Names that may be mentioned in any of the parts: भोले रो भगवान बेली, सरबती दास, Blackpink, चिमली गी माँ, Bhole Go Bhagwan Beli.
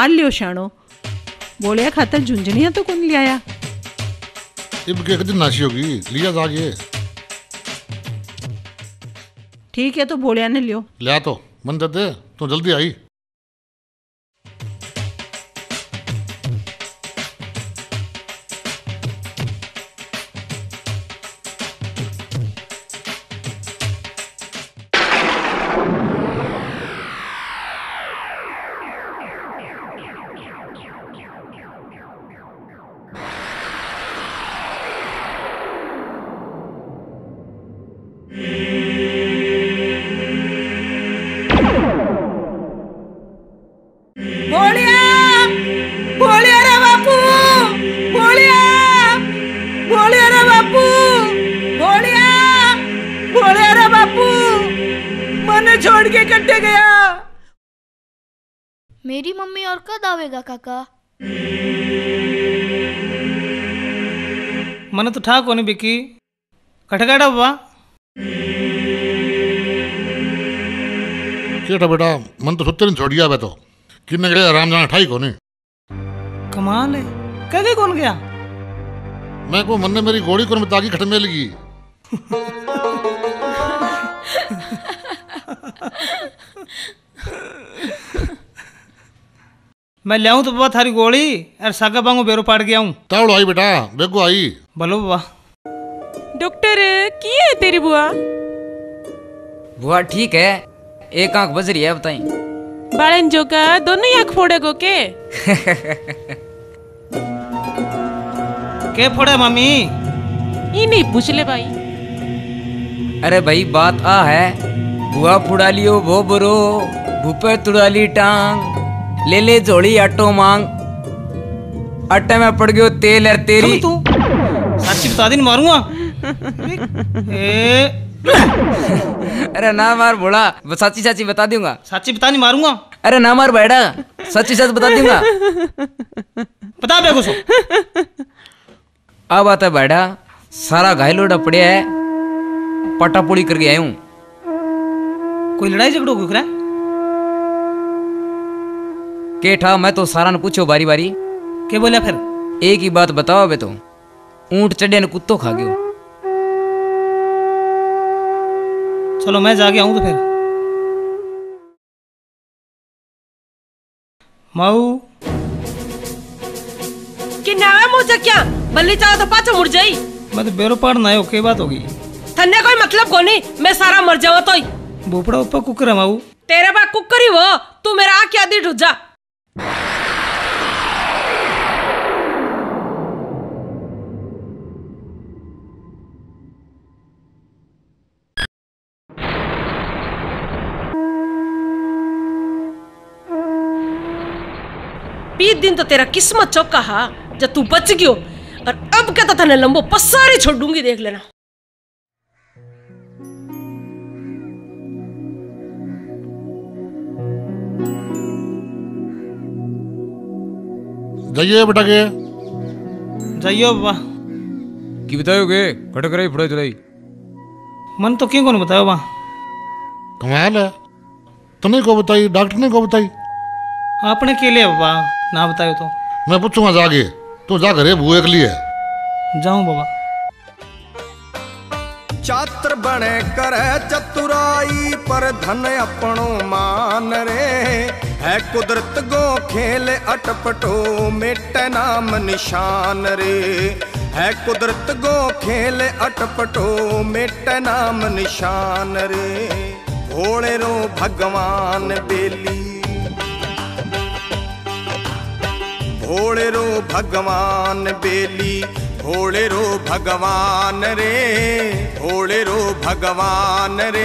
आ लियो शाणो। बोलिया खातर झुंझनिया तो कौन लियाया? नाशी होगी लिया जागे। ठीक है तो भोलिया ने लियो। लिया तो मन दे तो जल्दी आई। छोड़ के कटे गया। मेरी मम्मी और कद आवेगा काका? मन तो ठा कोनी बिकी कटकाड़ा बाबा केटा बेटा मन तो सुतरन छोड़ गया बे तो किन गए आराम जाना ठाई कोनी। कमाल है कदे कौन गया? मैं को मन ने मेरी गोड़ी को ताकी खट में लगी। मैं लाऊं तो बाबा थारी गोली और सागा बांगो बेरो पाड़ गया हूं। तावड़ो आई बेटा बेगो आई। बोलो बाबा। डॉक्टर की है तेरी बुआ? बुआ ठीक है, एक आंख बज रही है बताई। बालन जोगा दोनों आंख फोड़े गो के? के फोड़े मम्मी? ये नहीं पूछ ले भाई। अरे भाई बात आ है बुआ फुड़ा लियो वो बुरो भूपे तुड़ाली टांग ले ले जोड़ी आटो मांग आटे में पड़ गयो तेल है तेरी तू सच्ची बता दिन मारूंगा। अरे ना मार बोला सच्ची सच्ची बता दूंगा। सच्ची बता नहीं मारूंगा। अरे ना मार बैठा सच्ची सच बता दूंगा। बता बे कुछ अब आता बैठा सारा घायलोड़ा पड़े है पटापुड़ी करके आया हूँ। कोई लड़ाई झगड़ो गुखरा केठा मैं तो सारा न पूछो बारी बारी के बोला फिर एक ही बात बताओ बे तो ऊंट चढ़े न कुत्तो खा गयो। चलो मैं जाके आऊं तो फिर माऊ कि नाम हो जा क्या बल्ली चाहो तो पाछो मुड़ जाई। मैं तो बेरो पाड़ ना हो के बात होगी थन्ने कोई मतलब कोनी। मैं सारा मर जावा तो ही भोपड़ा ऊपर कुकर है माऊ तेरे पास कुकर ही वो तू मेरा आँख आधी ढुझ जा। बीस दिन तो तेरा किस्मत चौका हा जब तू बच गयो और अब क्या तो थाने लंबो पसारी छोड़ दूंगी देख लेना। जाइए बेटा के जाइए बाबा की बताओगे खटक रही फुड़ाई चलाई। मन तो क्यों कौन बताओ बा कमाल है तने को बताई डॉक्टर ने को बताई आपने के लिए बाबा ना बतायो तो मैं पूछूंगा जाके तो जा घरे बुए के लिए जाऊं बाबा। चात्र बने करे चतुराई पर धन अपनो मान रे है कुदरत गो खेल अटपटो मेटे नाम निशान रे है कुदरत गो खेल अटपटो मेटे नाम निशान रे भोले रो भगवान बेली भोले रो भगवान बेली भोले रो भगवान रे भोले रो भगवान रे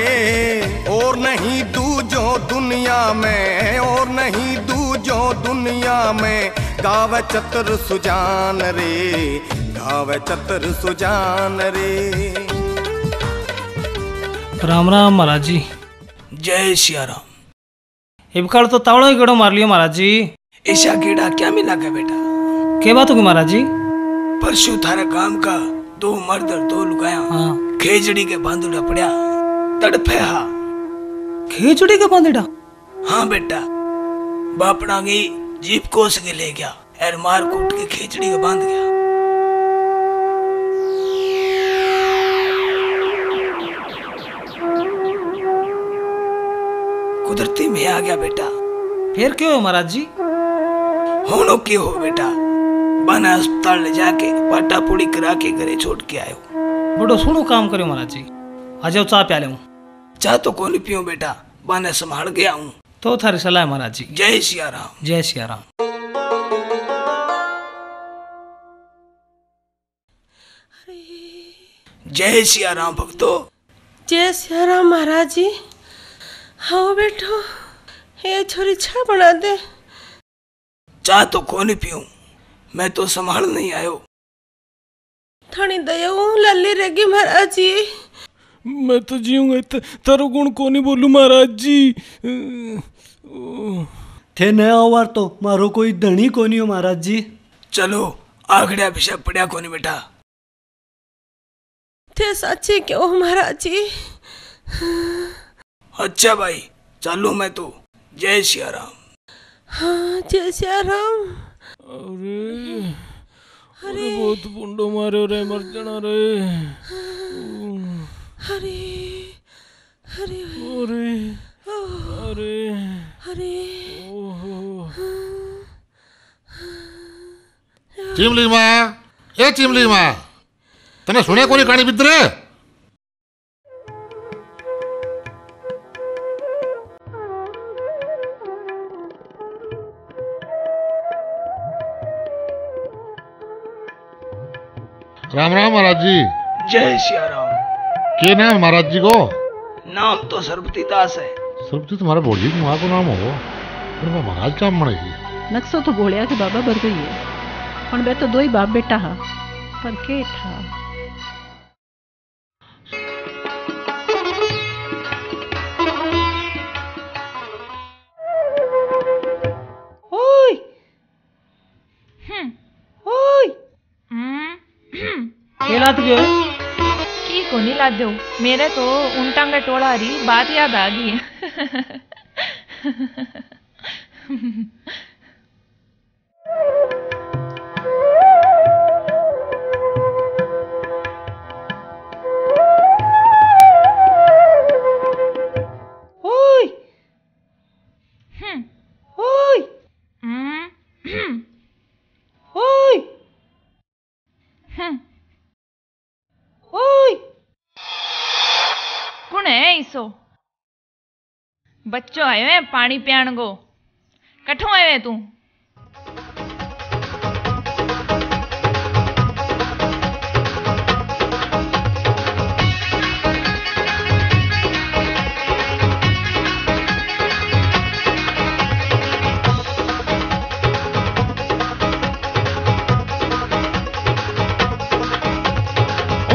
और नहीं दूजो दुनिया में और नहीं दूजो दुनिया में गावे चतर सुजान रे गावे चतर सुजान रे। राम राम महाराज जी जय सिया राम। इबकाल तो तावड़ो ही कीड़ो मार लियो महाराज जी। ऐसा कीड़ा क्या मिला का बेटा? क्या बात होगी महाराज जी? परसों थारे काम का दो मर्द और दो लुगाया हाँ। खेजड़ी के बांधुड़ा पड़ा तड़फे हा। खेजड़ी के बांधुड़ा हाँ बेटा बापड़ा गई जीप कोस के ले गया और मार कूट के खिचड़ी को बांध गया। कुदरती में आ गया बेटा। फिर क्यों हो महाराज जी? होनो क्यों हो बेटा, बना अस्पताल ले जाके पाटा पुड़ी करा के घरे छोड़ के आयो। बड़ो सुनो काम करो महाराज जी, आ जाओ चाह प्या ले। चाह तो कोनी पियो बेटा, बना संभाल गया हूँ। तो थारी सलाह है महाराज जी। जय सिया राम। जय सिया राम। जय सिया राम भक्तो। जय सिया राम महाराज जी। हाँ बेटो, ये छोरी छा बना दे। चाह तो कौन पीऊं, मैं तो संभाल नहीं आयो। थानी दयाओ लल्ली रेगी महाराज जी। मैं तो जीऊंगा तारो गुण कोनी बोलू महाराज जी। थे नया वार तो मारो कोई धनी कोनी हो महाराज जी। चलो आखड़ा पिशा पड़या कोनी बेटा। थे सच्चे क्यों महाराज जी। अच्छा भाई चालू मैं तो। जय सिया राम। हाँ जय सिया राम। अरे अरे बहुत पुंडो मारे रे, मर जाना रे। अरे अरे अरे अरे अरे चिमली माँ, ए चिमली माँ, तने सुने कोनी कहानी बीत रे? राम राम महाराज जी। जय सिया राम। क्या नाम है महाराज जी को? नाम तो सरपति दास है। सरपति तुम्हारा भोलिया की माँ को नाम हो, पर मैं महाराज का मणे ही नक्शा तो भोलिया के बाबा बर गई है, पर मैं तो दो ही बाप बेटा हा, पर के था। लात गयो की कोनी लात दो, मेरे तो उनटांगा टोला री बात याद आ गई। ओय ओय ओय बच्चो आयो है पानी पियान गो। कठो आयो है तू?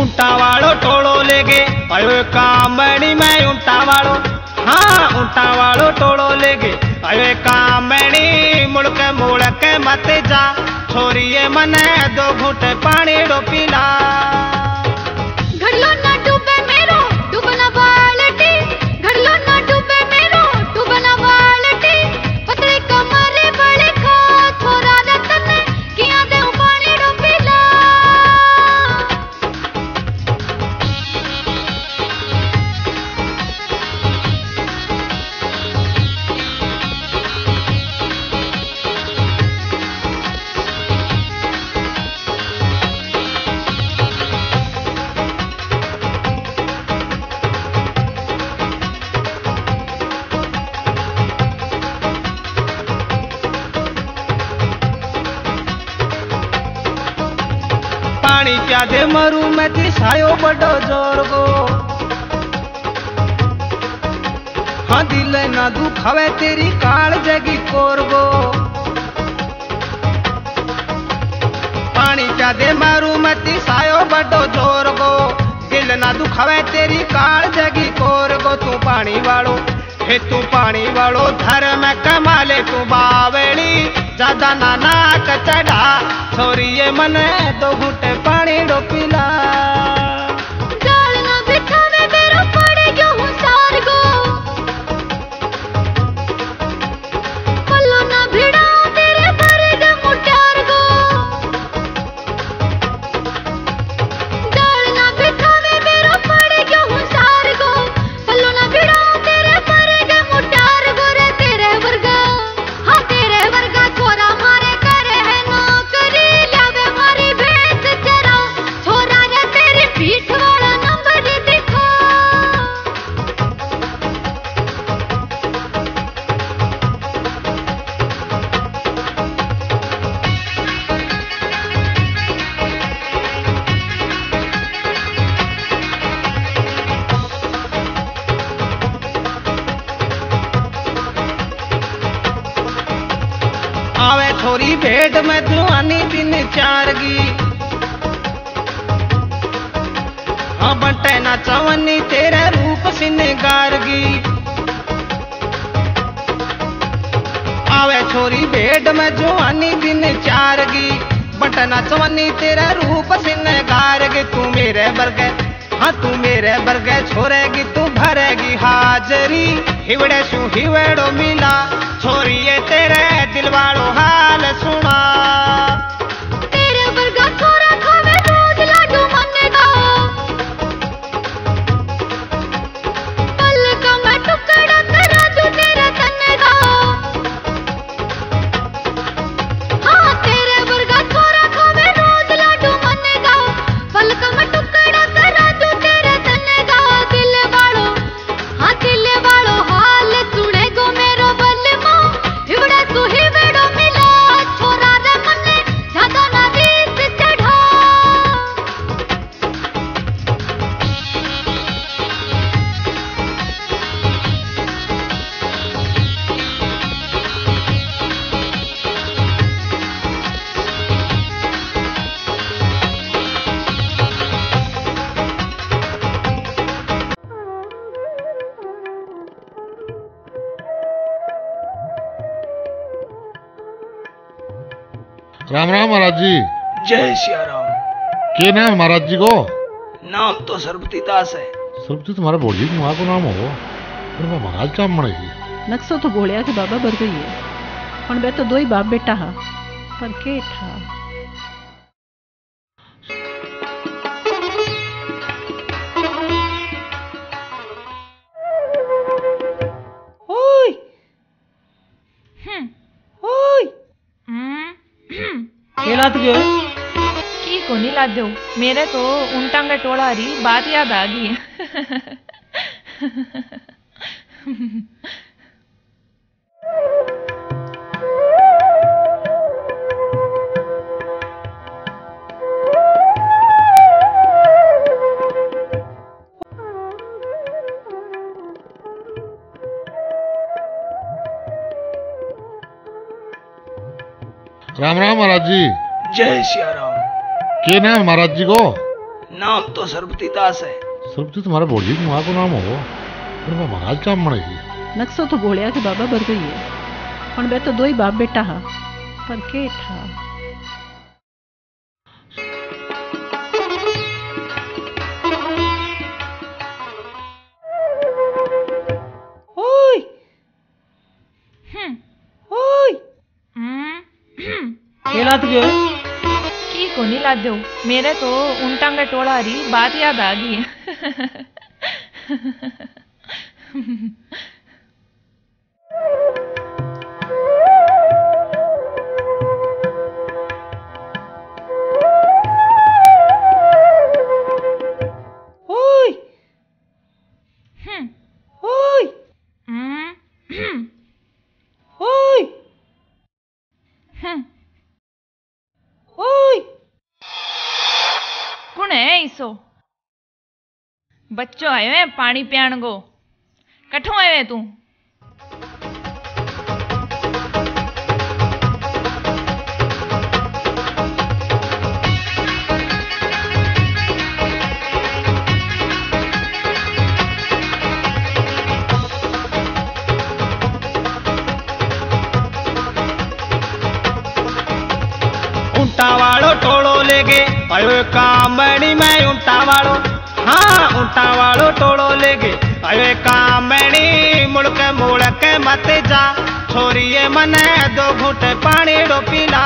ऊंटा वालो टोलो लेके आयो कामणी में। ऊंटा वालो, हाँ ऊंटा वालो टोलो लेगे आयो कामणी। मुड़क मुड़क मत जा छोरिए, मने दो घूट पानी डो पिला। घड़लो ना डूबे मेरो डूबना बाल्टी, घड़लो ना डूबे मेरो डूबना बाल्टी। पतरे कमरे बड़े खा थोड़ा रतन किया दे पानी डो पिला। दे मरू में तिसायो बड़ो जोर गो। हाँ दिल ना दुखावे तेरी काल जगी कोर गो। पानी क्या दे मरू में तिसायो बड़ो जोर गो। दिल ना दुखावे तेरी काल जगी कोर गो। तू पानी वालो हे तू पानी वालो, धर्म कमाले तू बावली। ज्यादा ना नाक चढ़ा छोरिए, मने दो घूट पानी डो पिला। ना भिड़ा तेरे आवे थोरी भेंट में धुआनी दिन चारगी बटे ना चवनी तेरा रूप सिनेगारगी आवे छोरी भेंट में जुआनी दिन चारगी बटे ना चवनी तेरा रूप सिनेगारगी तू मेरे बरगे हाँ तू मेरे बरगे छोरेगी तू भरेगी हाजरी हिवड़े शू हिवड़ो मिला छोरी ये तेरे दिलवाड़ो हाल सुना तेरे वर्गा छोरा खावे रोज लाडू मन्ने दा पल का मैं टुकड़ा तेरा जो तेरे तन्ने दा हाँ तेरे वर्गा छोरा खावे रोज लाडू मन्ने दा पल का मैं टुकड़ा तेरा जो तेरे तन्ने दा दिल वालो हाल सुने गो मेरो राम राम महाराज जी। जय सियाराम। क्या नाम महाराज जी को? नाम तो सरबती दास है। सरबती तुम्हारा भोलिया की माँ को नाम हो पर महाराज का मणे नक्शा तो भोलिया के बाबा बर गई है और बे तो दो ही बाप बेटा हा पर के था की कोनी लाद दो मेरे तो उनटांगा टोला री बात याद आ गई राम राम महाराज जी। जय सियाराम। क्या नाम महाराज जी को? नाम तो सरबती दास है। सरबती तुम्हारा भोलिया की माँ को नाम हो पर महाराज का मणे नक्शा तो भोलिया के बाबा बर गई है और बे तो दो ही बाप बेटा हा पर के था की कोनी लाद दो मेरे तो उनटांगा टोला री बात याद आ गई बच्चो आयो है पानी पियाण गो कठो आयो है तू उंटा वालो टोलो लेके आयो कामणी में उंटा वालो हाँ उंटा वालो टोलो लेगे अरे कामणी मुड़क मत जा छोरिए मने दो घूट पानी डो पिला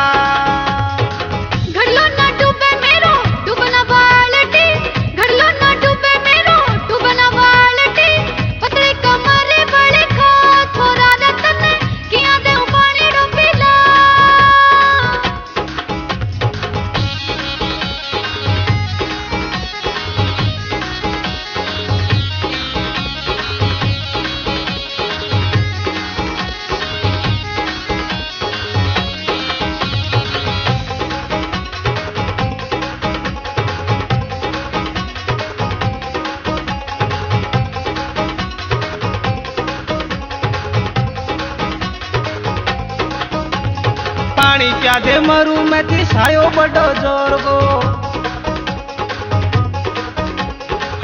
पानी क्या दे मरू मैं तिसायो बड़ो जोर गो।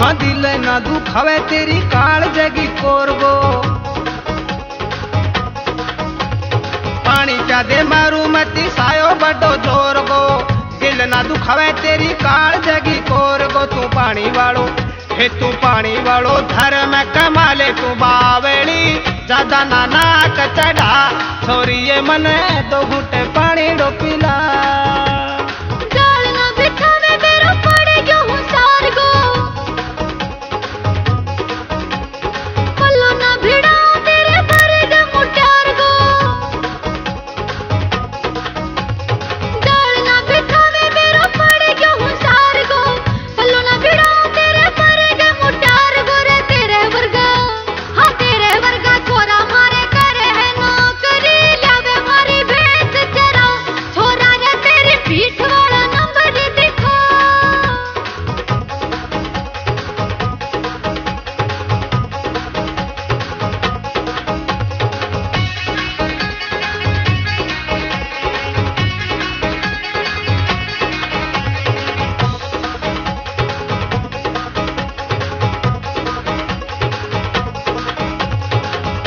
हाँ दिल ना दुखावे तेरी काल जगी कोर गो। पानी क्या दे मरू मैं तिसायो बड़ो जोर गो। दिल ना दुखावे तेरी काल जगी कोर गो। तू पानी वालो हे तू पानी वालो धर्म कमाले तू बावली ज्यादा नाना कचड़ा छोरी ये मने दो घुटे पानी डो पिला।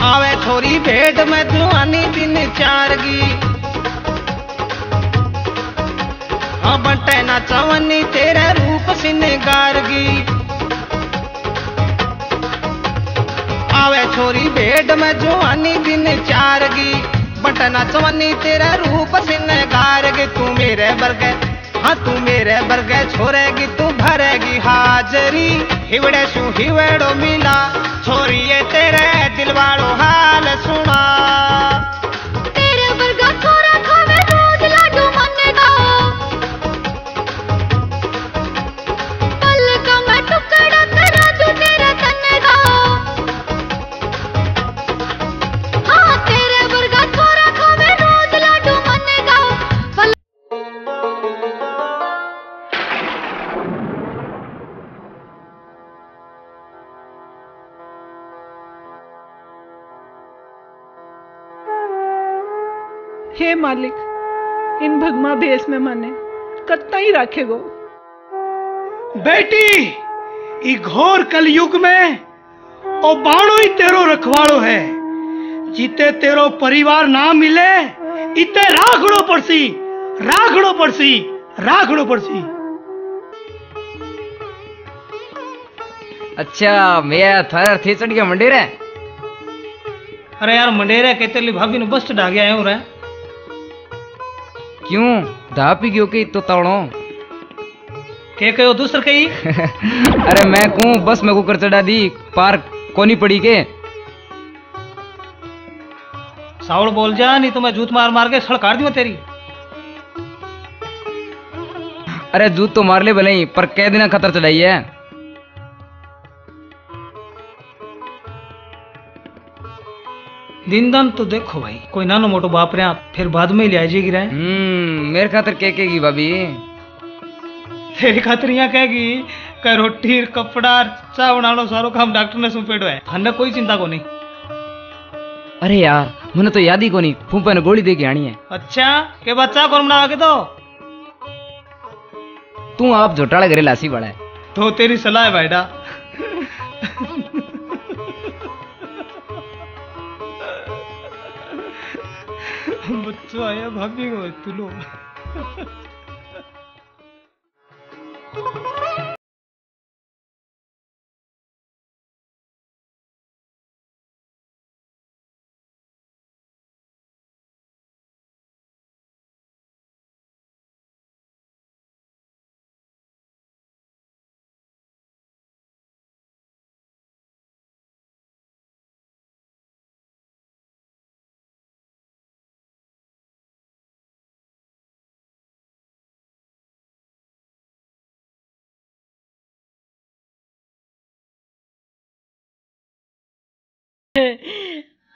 आवे छोरी भेंट में दुआनी दिन चारगी। हाँ बटे ना चवनी तेरा रूप सिनेगारगी। आवे छोरी भेंट में जुआनी दिन चारगी। बटे ना चवनी तेरा रूप सिनेगारगी। तू मेरे वर्गे हाँ तू मेरे वर्गे छोरेगी तू भरेगी हाजरी। हिवड़े शू हिवड़ो मिला छोरी ये तेरे दिलवाड़ो हाल सुना। तेरे वर्गा छोरा खावे रोज लाडू मनेगा। पल का मैं टुकड़ा तेरा जो तेरे तनेगा। हाँ तेरे वर्गा छोरा खावे रोज लाडू मनेगा। हे मालिक इन भगमा भेष में मने कत्तई राखे गो। बेटी ई घोर कलयुग में ओ बाणो ही तेरो रखवाड़ो है। जीते तेरो परिवार ना मिले इते राखड़ो पड़सी राखड़ो पड़सी राखड़ो पड़सी। अच्छा मैं थार थेचड़ के मंडेरे। अरे यार मंडेरे कहते भाभी ने बस चढ़ा गया हूं रे। क्यों धा पी गयो के तो ताड़ो के कहो दूसर कही। अरे मैं कहूं बस मैं को कर चढ़ा दी पार कोनी पड़ी के सावड़ बोल जा नहीं तो मैं जूत मार मार के सड़काड़ दूं तेरी। अरे जूत तो मार ले भले ही पर कह देना खतर चढ़ाई है। दिनदान तो देखो भाई कोई नानो मोटो बाप रहा फिर बाद में ले आएगी रहे। मेरे खातर क्या कहेगी भाभी। तेरी खातर यहाँ कहेगी कह रोटी कपड़ा चाय बनाना सारो काम डॉक्टर ने सौंपेड़ो है। थाने कोई चिंता को नहीं। अरे यार मुझे तो याद ही को नहीं फूफा ने गोली दे के आनी है। अच्छा के बच्चा कौन बना के दो तू आप झोटाला करे लासी वाला है तो तेरी सलाह है भाईडा। बच्चा आया भाभी को तुलो।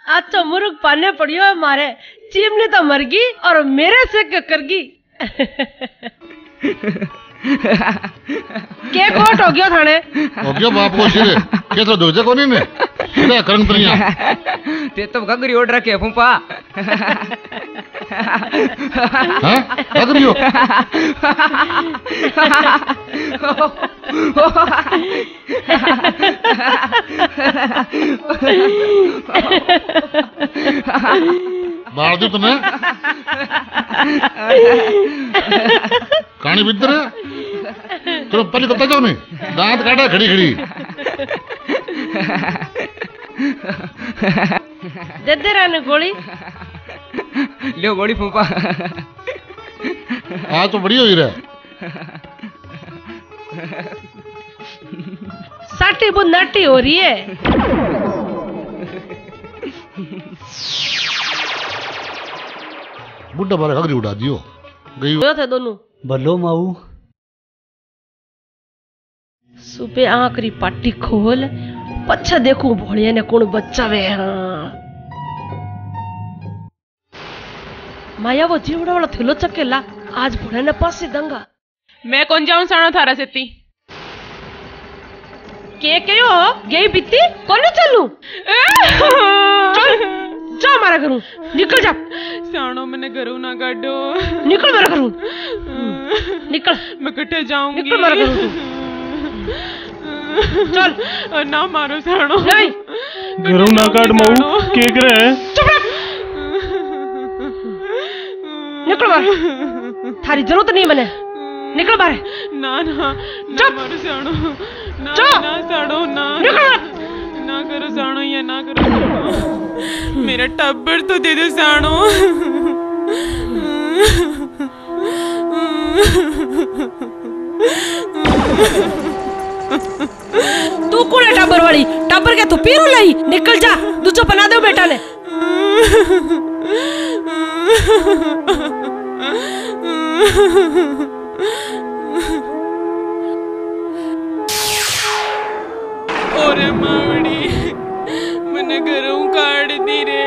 आज तो मुर्ग पाने पड़ियो है मारे चीमने तो मरगी और मेरे से ककरगी। के कोट हो गयो थाने हो गयो बाप को शिरे के तो दोजे कोनी ने ने करंग तरिया ते तो गगरी ओड रखे फूफा हां गगरियो मार दी तने कहानी बितर चलो पहले कब तक जाओ नहीं दांत काटा खड़ी खड़ी दे रानी गोली लो गोली फूफा हाँ तो बड़ी हो रहा साटी बुन नाटी हो रही है बुड्ढा बारे खगरी उड़ा दियो गई हो थे दोनों भलो माऊ सुबह आंकरी पाटी खोल पच्छा देखू भोलिया ने कौन बचावे हां माया वो जीवड़ा वाला थिलो चकेला आज भोलिया ने पास से दंगा मैं कौन जाऊं साणो थारा सेती के कयो गई बीती कोने चलू चल जा मारा करूं निकल जा साणो मने घरों ना काढो निकल मारा करूं निकल मैं कटे जाऊंगी निकल मारा करूं चल ना मारो साणो नहीं घरों ना काढ मऊ के करे चुप रह निकल मार थारी जरूरत नहीं मने निकल मार ना ना ना मारो साणो ना ना साणो ना निकल ना करो साणो या ना करो मेरा टब्बर तो दे दो साणो तू कौन है टब्बर वाली टब्बर क्या तू पीरू लाई निकल जा दूजो बना दो बेटा ने ओरे मावड़ी मने घरों काट दी रे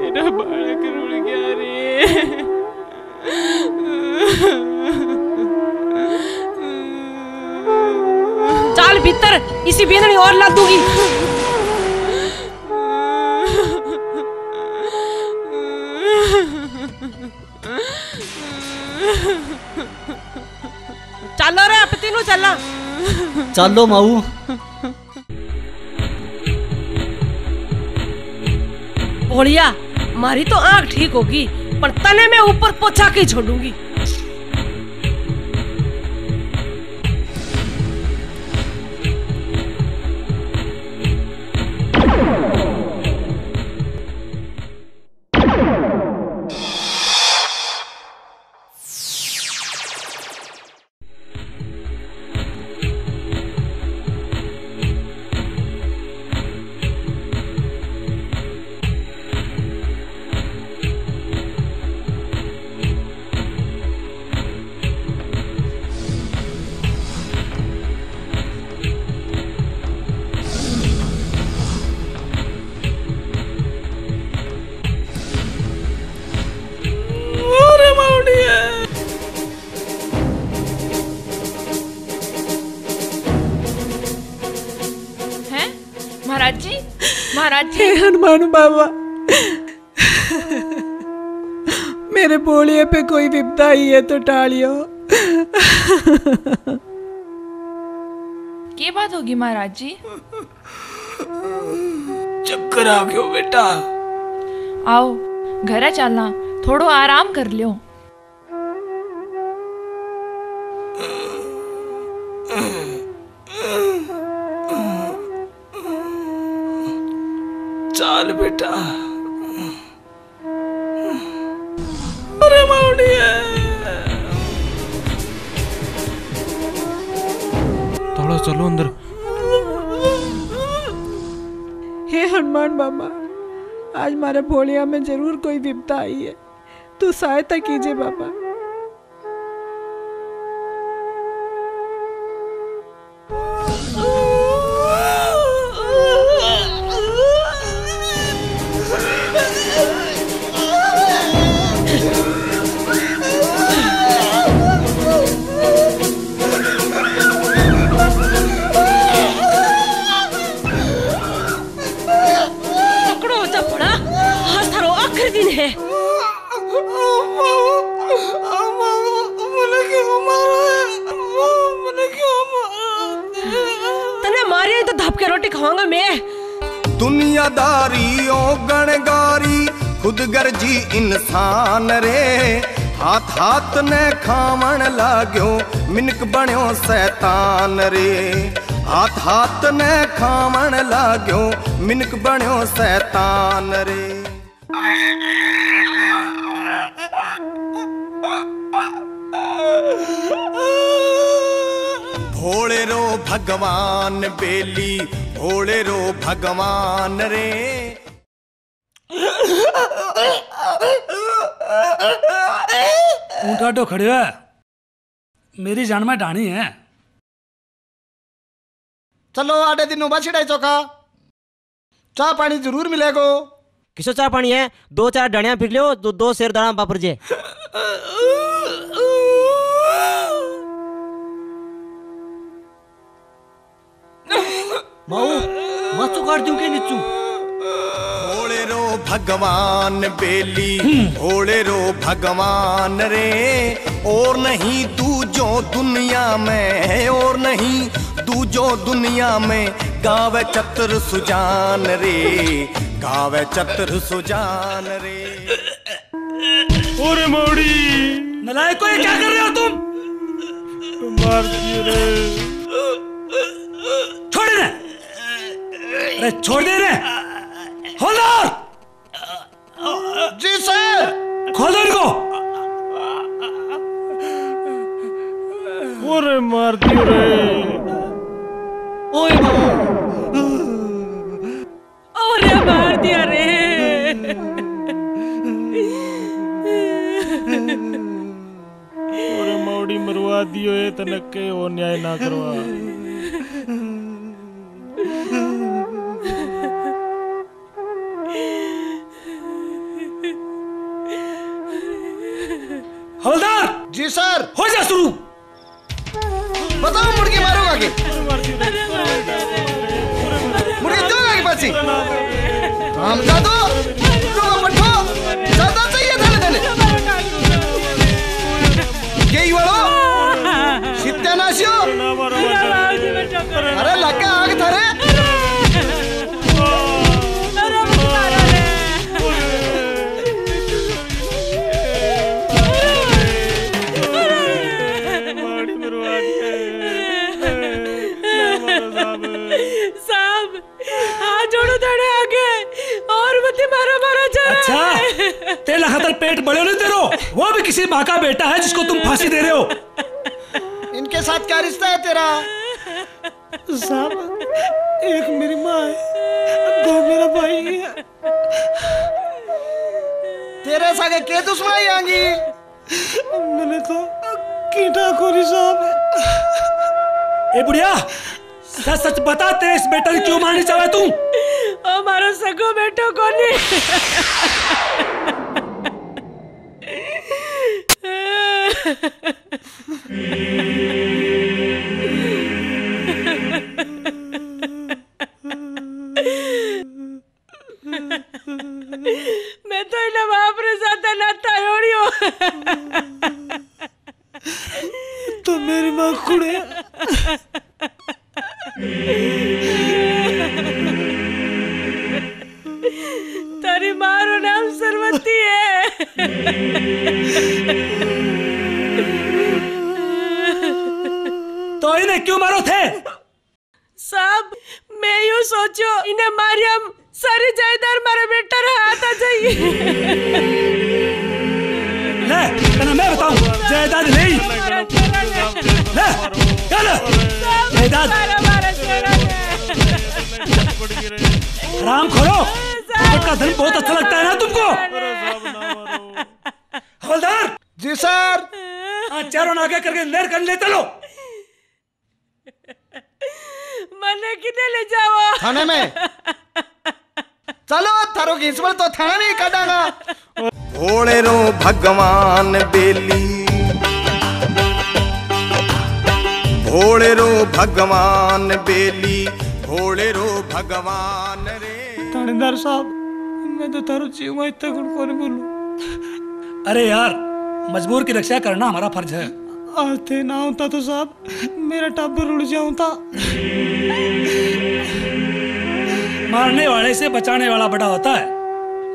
मेरा बालक रुल गया रे चल भीतर इसी बिंदनी और लाद दूंगी चलो रे अब तीनों चला चलो माऊ भोलिया मारी तो आंख ठीक होगी पर तने में ऊपर पोछा के छोड़ूंगी हनुमान बाबा मेरे भोलिये पे कोई विपदा ही है तो टालियो क्या बात होगी महाराज जी चक्कर आ गयो बेटा आओ घर चलना थोड़ो आराम कर लियो चाल बेटा अरे मावड़िया थोड़ा चलो अंदर हे हनुमान बाबा आज हमारे भोलिया में जरूर कोई विपदा आई है तो सहायता कीजिए बाबा आखिरी दिन है। तने मारे तो धाप के रोटी खाऊंगा मैं। दुनियादारी ओ गणगारी खुद गर्जी इंसान रे, हाथ हाथ ने खावण लाग्यो मिनक बन्यो शैतान रे, हाथ हाथ ने खावण लाग्यो मिनक बन्यो शैतान रे। भोले रो भगवान बेली, भोले रो भगवान रे। ऊँट आटो खड़े है, मेरी जान में डाणी है। चलो आधे दिनों बाद छिड़ाई चौका, चाय पानी जरूर मिलेगो। किसो चाय पानी है? दो चार डाणिया पी लियो तो दो शेर दाना बापर जे। माऊ माचू काट दूं के नीचू। भोले रो भगवान बेली, भोले रो भगवान रे। और नहीं दूजो दुनिया में, और नहीं दूजो दुनिया में गावे चतुर सुजान रे, गावे चतुर सुजान रे। ओरे मोड़ी नलायको, ये क्या कर रहे हो तुम? मार दिए रे, छोड़ दे रे, छोड़ दे रे। होल्डर जी सर, खोलो इनको। ओरे मार दिए रे। ओए ओरे मार दिया रे। ओरे मौड़ी मरवा दियो, ये तनके ओ न्याय ना करवा। हवलदार जी सर, हो जा शुरू, बताओ मुर्गी मारोगा के? मुर्गी दोगा के पासी? हम जादू, दोगा मठो, जादा चाहिए धने धने। क्या ही वालो? शित्या नाशियो? अरे लक्का आग धरे? अच्छा, तेरा खातर पेट बड़े नहीं तेरो, वो भी किसी माँ का बेटा है जिसको तुम फांसी दे रहे हो। इनके साथ क्या रिश्ता है तेरा? साहब, एक मेरी माँ है, दो मेरा भाई है। तेरे सागे क्या दुश्मनी आंगी? मैंने तो कीटा खोरी साहब। ए बुढ़िया, सच सच बता, तेरे इस बेटे ने क्यों मारनी चाहे तू? ओ मारो सगो बेटो कोनी। मैं तो इला बाप रे ज्यादा नाता जोड़ियो। तो मेरी माँ खुड़े। तेरी मारो नाम सरवती है। तो इन्हें क्यों मारो थे? साहब, मैं यूं सोचो इन्हें मारियम सारी जायदार मारे बेटा रहा आता जाइए। ले, तना मैं बताऊं, जायदाद नहीं। ले, क्या ले? जायदाद। राम खोलो, का धन बहुत अच्छा लगता है ना तुमको? हवलदार जी सर, चारों नाके करके अंदर कर लेते लो। मने किधर ले जाओ? थाने में। चलो थारो की इसमें तो थाना नहीं काटागा। भोले रो भगवान बेली, भोले रो भगवान बेली, भोले रो भगवान रे। थानेदार साहब, मैं तो तारो जीवा इतना कौन बोलूं। अरे यार, मजबूर की रक्षा करना हमारा फर्ज है। आते ना होता तो साहब मेरा टब्बर उड़ जाता। मारने वाले से बचाने वाला बड़ा होता है।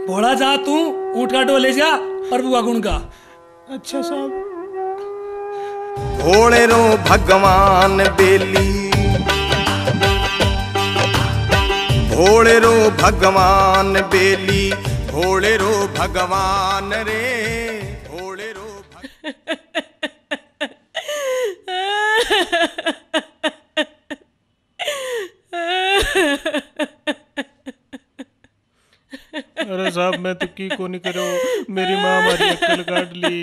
भोला जा तू, ऊँट का डो ले जा प्रभु का गुण गा। अच्छा साहब। भोले रो भगवान बेली, भोले रो भगवान बेली, भोले रो भगवान रे, भोले रो अरे साहब मैं तो की को नहीं करो, मेरी माँ हमारी अक्कल काट ली।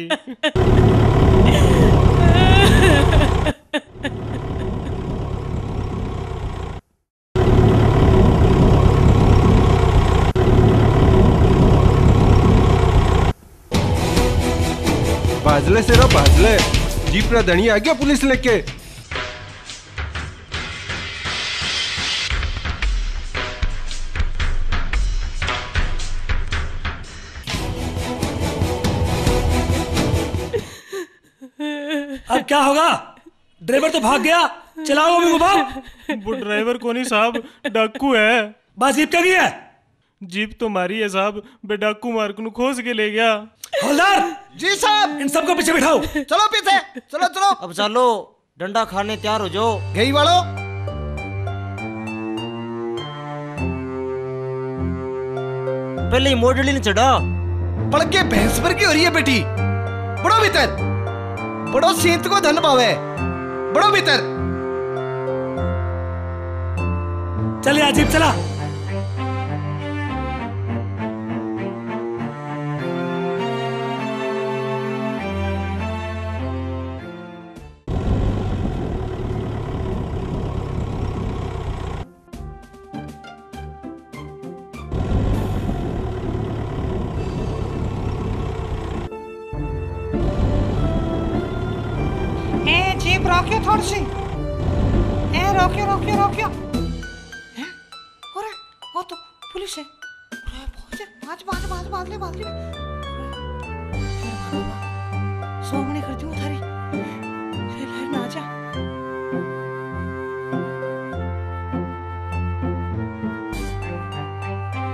बाजले से रो बाजले, जीप ना धनी आ गया पुलिस लेके। अब क्या होगा? ड्राइवर तो भाग गया, चलाओ अभी मुबारक। वो ड्राइवर को नहीं साहब, डाकू है। बस जीप क्या की है? जीप तो मारी है साहब, बे डाकू मारकनू खोज के ले गया। हवलदार जी साहब, इन सबको पीछे बिठाओ। चलो पीछे, चलो चलो। अब चलो, डंडा खाने तैयार हो जाओ। गई वालों। पहले मॉडल ने चढ़ा पड़ के भैंस पर की हो रही है बेटी। बड़ो भीतर बड़ो सीत को धन पावे, बड़ो भीतर चले आजीब चला। रोकियो थोड़ी सी, रोकियो रोकियो रोकियो। अरे वो तो पुलिस है। बाज बाज बाज बाज ले बाज ले। सोमने करती हूँ थारी। अरे लहर ना जा।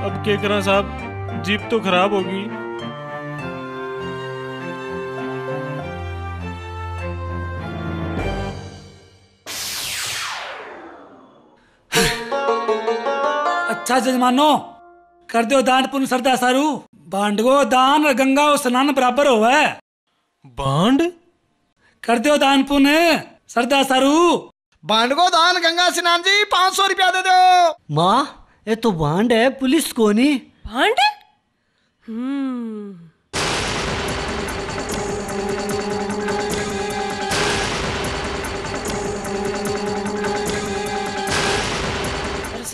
अब क्या करा साहब, जीप तो खराब होगी। अच्छा जजमानो, कर दो दान पुण्य श्रद्धा सारू। बांडगो दान और गंगा और स्नान बराबर होवे। बांड कर दो दान पुण्य श्रद्धा सारू। बांडगो दान गंगा स्नान जी 500 रुपया दे दो। माँ ये तो बांड है, पुलिस को नहीं। बांड?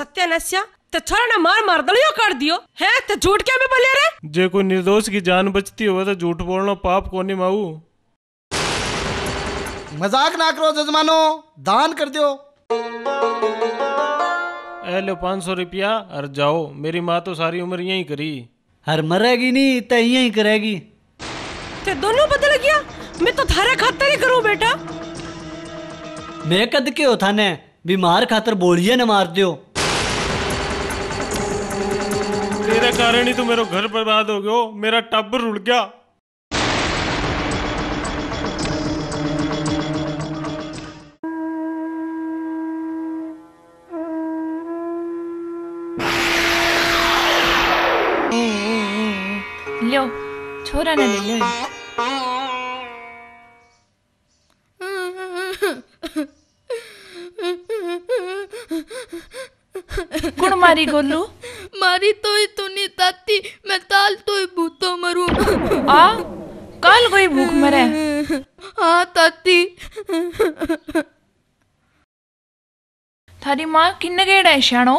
सत्यानस्या तो छोरा ने मार मार दलियो कर दियो है। तो झूठ क्या में बोले रे? जे कोई निर्दोष की जान बचती हो तो झूठ बोलना पाप कोनी माऊ। मजाक ना करो जजमानो, दान कर दियो। ए लो 500 रुपया और जाओ। मेरी माँ तो सारी उम्र यहीं करी। हर मरेगी नहीं तो यहीं करेगी। ते दोनों बदल गया। मैं तो थारे खातर ही करूँ बेटा। मैं कद के हो थाने, बीमार खातर बोलिए न मार दियो। तेरे कारण ही तो मेरा घर बर्बाद हो गयो, मेरा टब्बर उड़ गया। लो छोरा ने ले लो। कुण मारी गोलू? मारी तो ही तूनी ताती, मैं ताल तो ही भूतो मरू। आ काल कोई भूख मरे? हाँ ताती। थारी माँ किन्ने गेड़ा है श्याणो?